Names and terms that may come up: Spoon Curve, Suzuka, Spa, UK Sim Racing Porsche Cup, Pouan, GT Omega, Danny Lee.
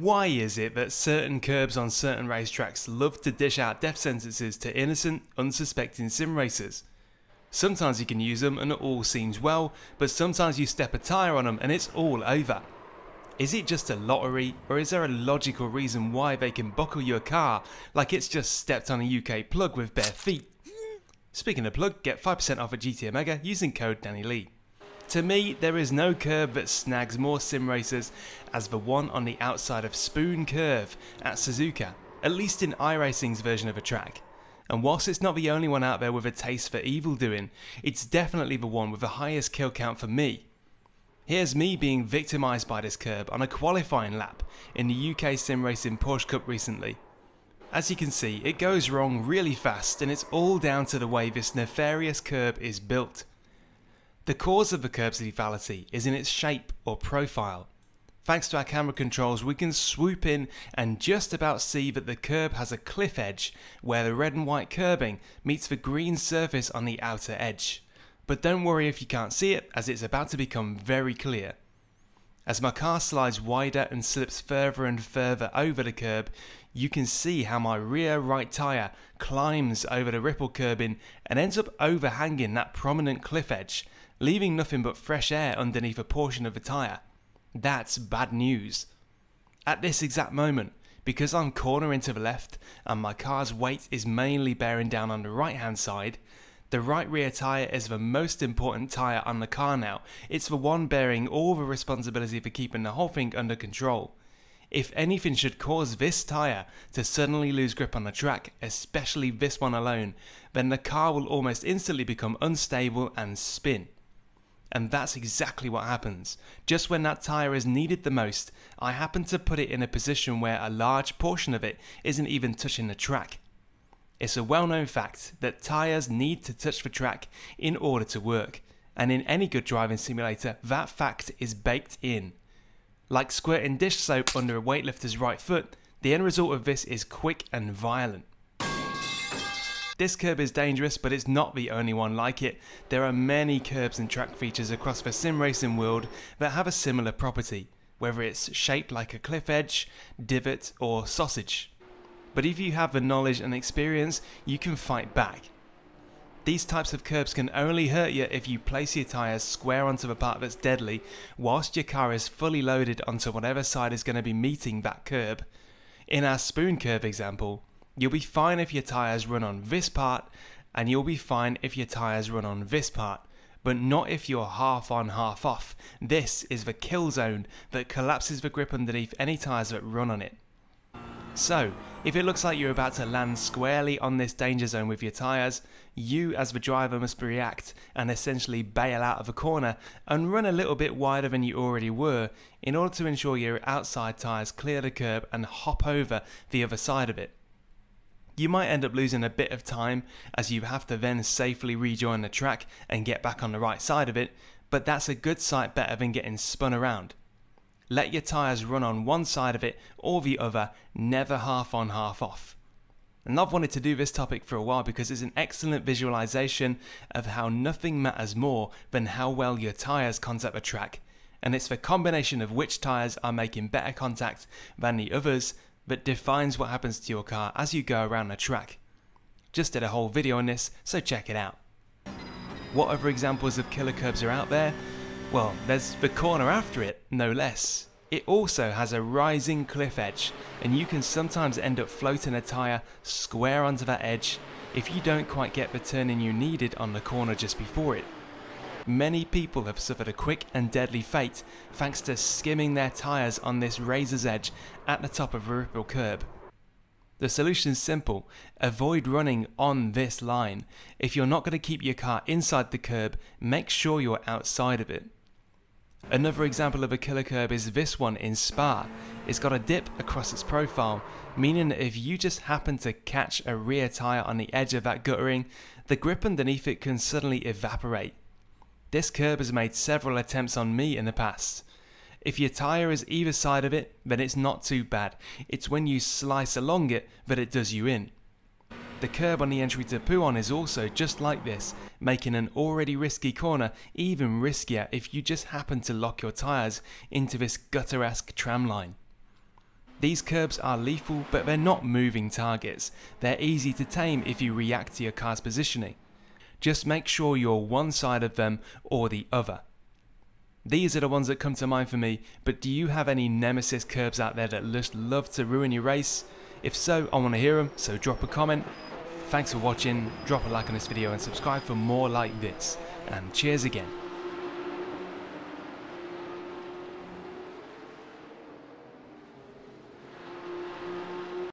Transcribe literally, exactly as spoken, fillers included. Why is it that certain curbs on certain racetracks love to dish out death sentences to innocent, unsuspecting sim racers? Sometimes you can use them and it all seems well, but sometimes you step a tyre on them and it's all over. Is it just a lottery, or is there a logical reason why they can buckle your car like it's just stepped on a U K plug with bare feet? Speaking of plug, get five percent off at G T Omega using code Danny Lee. To me, there is no curb that snags more sim racers as the one on the outside of Spoon Curve at Suzuka, at least in iRacing's version of a track. And whilst it's not the only one out there with a taste for evil doing, it's definitely the one with the highest kill count for me. Here's me being victimised by this curb on a qualifying lap in the U K Sim Racing Porsche Cup recently. As you can see, it goes wrong really fast, and it's all down to the way this nefarious curb is built. The cause of the curb's lethality is in its shape or profile. Thanks to our camera controls, we can swoop in and just about see that the curb has a cliff edge where the red and white curbing meets the green surface on the outer edge. But don't worry if you can't see it, as it's about to become very clear. As my car slides wider and slips further and further over the curb, you can see how my rear right tyre climbs over the ripple curbing and ends up overhanging that prominent cliff edge, leaving nothing but fresh air underneath a portion of the tyre. That's bad news. At this exact moment, because I'm cornering to the left and my car's weight is mainly bearing down on the right hand side, the right rear tyre is the most important tyre on the car now. It's the one bearing all the responsibility for keeping the whole thing under control. If anything should cause this tyre to suddenly lose grip on the track, especially this one alone, then the car will almost instantly become unstable and spin. And that's exactly what happens. Just when that tyre is needed the most, I happen to put it in a position where a large portion of it isn't even touching the track. It's a well-known fact that tyres need to touch the track in order to work, and in any good driving simulator, that fact is baked in. Like squirting dish soap under a weightlifter's right foot, the end result of this is quick and violent. This curb is dangerous, but it's not the only one like it. There are many curbs and track features across the sim racing world that have a similar property, whether it's shaped like a cliff edge, divot or sausage. But if you have the knowledge and experience, you can fight back. These types of curbs can only hurt you if you place your tyres square onto the part that's deadly, whilst your car is fully loaded onto whatever side is going to be meeting that curb. In our Spoon Curve example, you'll be fine if your tyres run on this part, and you'll be fine if your tyres run on this part, but not if you're half on, half off. This is the kill zone that collapses the grip underneath any tyres that run on it. So, if it looks like you're about to land squarely on this danger zone with your tyres, you as the driver must react and essentially bail out of a corner and run a little bit wider than you already were in order to ensure your outside tyres clear the curb and hop over the other side of it. You might end up losing a bit of time as you have to then safely rejoin the track and get back on the right side of it, but that's a good sight better than getting spun around. Let your tyres run on one side of it or the other, never half on, half off. And I've wanted to do this topic for a while because it's an excellent visualisation of how nothing matters more than how well your tyres contact the track, and it's the combination of which tyres are making better contact than the others that defines what happens to your car as you go around the track. Just did a whole video on this, so check it out. What other examples of killer curbs are out there? Well, there's the corner after it, no less. It also has a rising cliff edge, and you can sometimes end up floating a tyre square onto that edge if you don't quite get the turning you needed on the corner just before it. Many people have suffered a quick and deadly fate thanks to skimming their tyres on this razor's edge at the top of a ripple curb. The solution's simple: avoid running on this line. If you're not going to keep your car inside the curb, make sure you're outside of it. Another example of a killer curb is this one in Spa. It's got a dip across its profile, meaning that if you just happen to catch a rear tyre on the edge of that guttering, the grip underneath it can suddenly evaporate. This curb has made several attempts on me in the past. If your tyre is either side of it, then it's not too bad. It's when you slice along it that it does you in. The curb on the entry to Pouan is also just like this, making an already risky corner even riskier if you just happen to lock your tyres into this gutter-esque tram line. These curbs are lethal, but they're not moving targets. They're easy to tame if you react to your car's positioning. Just make sure you're one side of them or the other. These are the ones that come to mind for me, but do you have any nemesis curbs out there that just love to ruin your race? If so, I want to hear them, so drop a comment. Thanks for watching, drop a like on this video and subscribe for more like this. And cheers again.